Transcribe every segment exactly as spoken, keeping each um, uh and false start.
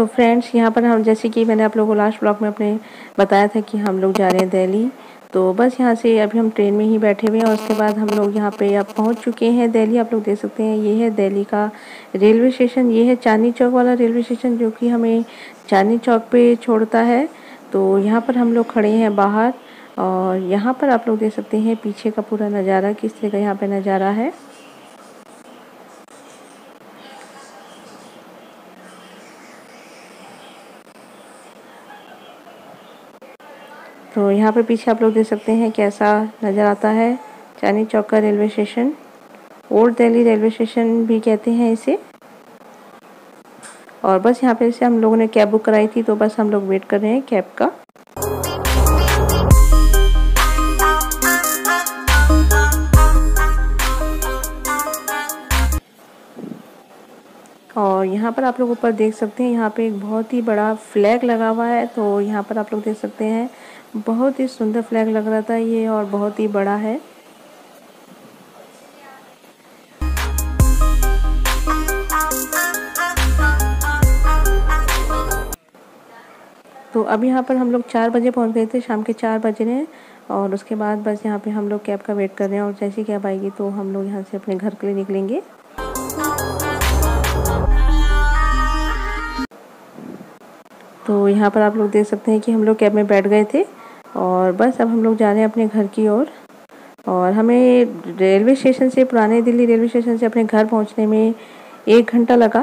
तो फ्रेंड्स यहाँ पर हम, जैसे कि मैंने आप लोगों को लास्ट ब्लॉग में अपने बताया था कि हम लोग जा रहे हैं दिल्ली, तो बस यहाँ से अभी हम ट्रेन में ही बैठे हुए हैं और उसके बाद हम लोग यहाँ पे अब पहुँच चुके हैं दिल्ली। आप लोग देख सकते हैं ये है दिल्ली का रेलवे स्टेशन, ये है चांदनी चौक वाला रेलवे स्टेशन जो कि हमें चांदनी चौक पे छोड़ता है। तो यहाँ पर हम लोग खड़े हैं बाहर और यहाँ पर आप लोग देख सकते हैं पीछे का पूरा नज़ारा, किस तरह का यहाँ पर नज़ारा है। तो यहाँ पे पीछे आप लोग देख सकते हैं कैसा नज़र आता है चांदनी चौक का railway station, old Delhi railway station भी कहते हैं इसे। और बस यहाँ पे से हम लोगों ने कैब बुक कराई थी, तो बस हम लोग वेट कर रहे हैं कैब का। और यहाँ पर आप लोग ऊपर देख सकते हैं, यहाँ पे एक बहुत ही बड़ा फ्लैग लगा हुआ है। तो यहाँ पर आप लोग देख सकते हैं बहुत ही सुंदर फ्लैग लग रहा था ये और बहुत ही बड़ा है। तो अब यहाँ पर हम लोग चार बजे पहुँच गए थे, शाम के चार बज रहे हैं। और उसके बाद बस यहाँ पे हम लोग कैब का वेट कर रहे हैं और जैसी कैब आएगी तो हम लोग यहाँ से अपने घर के लिए निकलेंगे। तो यहाँ पर आप लोग देख सकते हैं कि हम लोग कैब में बैठ गए थे और बस अब हम लोग जा रहे हैं अपने घर की ओर। और, और हमें रेलवे स्टेशन से, पुराने दिल्ली रेलवे स्टेशन से अपने घर पहुंचने में एक घंटा लगा,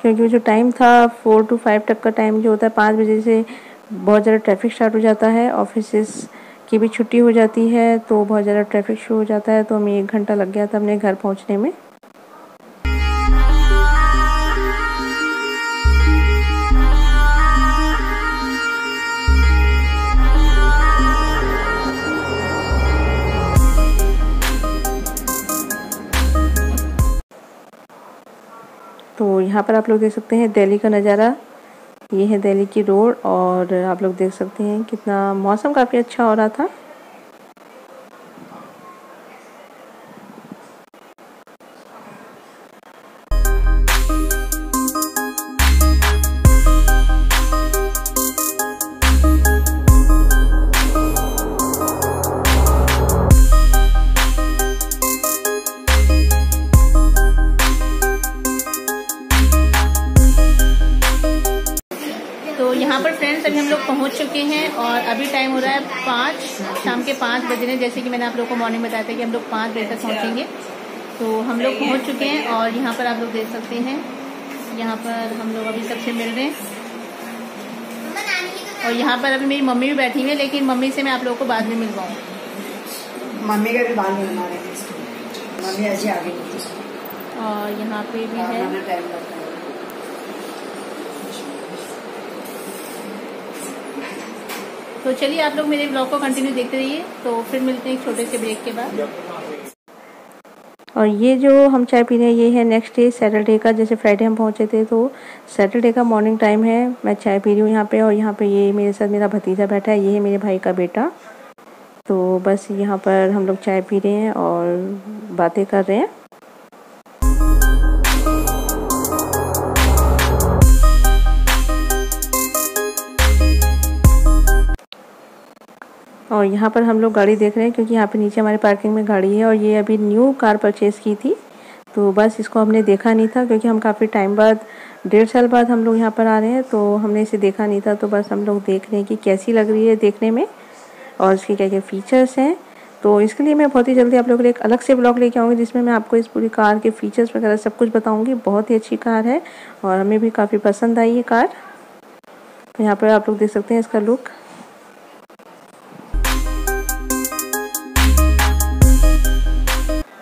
क्योंकि जो टाइम था फोर टू फाइव तक का टाइम जो होता है, पाँच बजे से बहुत ज़्यादा ट्रैफिक स्टार्ट हो जाता है, ऑफिसेस की भी छुट्टी हो जाती है, तो बहुत ज़्यादा ट्रैफिक शुरू हो जाता है। तो हमें एक घंटा लग गया था अपने घर पहुँचने में। तो यहाँ पर आप लोग देख सकते हैं दिल्ली का नज़ारा, ये है दिल्ली की रोड। और आप लोग देख सकते हैं कितना मौसम काफ़ी अच्छा हो रहा था। यहाँ पर फ्रेंड्स अभी हम लोग पहुँच चुके हैं और अभी टाइम हो रहा है पाँच, शाम के पाँच बज रहे हैं। जैसे कि मैंने आप लोगों को मॉर्निंग बताया था कि हम लोग पाँच बजे तक पहुँचेंगे, तो हम लोग पहुँच चुके हैं। और यहाँ पर आप लोग देख सकते हैं, यहाँ पर हम लोग अभी सबसे मिल रहे हैं और यहाँ पर अभी मेरी मम्मी भी बैठी हुई है, लेकिन मम्मी से मैं आप लोगों को बाद में मिल पाऊँ। मम्मी का भी बाद में मिलना है, मम्मी आज आगे। और यहाँ पे भी है, तो चलिए आप लोग मेरे ब्लॉग को कंटिन्यू देखते रहिए। तो फिर मिलते हैं एक छोटे से ब्रेक के बाद। और ये जो हम चाय पी रहे हैं ये है नेक्स्ट डे सैटरडे का। जैसे फ्राइडे हम पहुंचे थे तो सैटरडे का मॉर्निंग टाइम है, मैं चाय पी रही हूँ यहाँ पे। और यहाँ पे ये मेरे साथ मेरा भतीजा बैठा है, ये है मेरे भाई का बेटा। तो बस यहाँ पर हम लोग चाय पी रहे हैं और बातें कर रहे हैं। और यहाँ पर हम लोग गाड़ी देख रहे हैं, क्योंकि यहाँ पे नीचे हमारे पार्किंग में गाड़ी है और ये अभी न्यू कार परचेज़ की थी। तो बस इसको हमने देखा नहीं था, क्योंकि हम काफ़ी टाइम बाद, डेढ़ साल बाद हम लोग यहाँ पर आ रहे हैं, तो हमने इसे देखा नहीं था। तो बस हम लोग देख रहे हैं कि कैसी लग रही है देखने में और इसके क्या क्या फ़ीचर्स हैं। तो इसके लिए मैं बहुत ही जल्दी आप लोगों के लिए एक अलग से ब्लॉग लेके आऊँगी, जिसमें मैं आपको इस पूरी कार के फ़ीचर्स वगैरह सब कुछ बताऊँगी। बहुत ही अच्छी कार है और हमें भी काफ़ी पसंद आई ये कार। तो यहाँ पर आप लोग देख सकते हैं इसका लुक।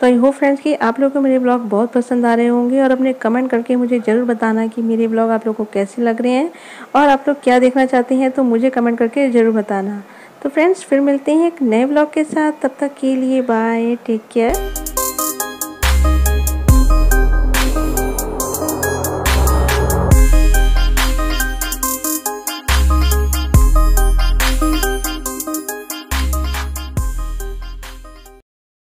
तो आई होप फ्रेंड्स कि आप लोगों को मेरे ब्लॉग बहुत पसंद आ रहे होंगे और अपने कमेंट करके मुझे ज़रूर बताना कि मेरे ब्लॉग आप लोगों को कैसे लग रहे हैं और आप लोग क्या देखना चाहते हैं, तो मुझे कमेंट करके ज़रूर बताना। तो फ्रेंड्स फिर मिलते हैं एक नए ब्लॉग के साथ, तब तक के लिए बाय, टेक केयर।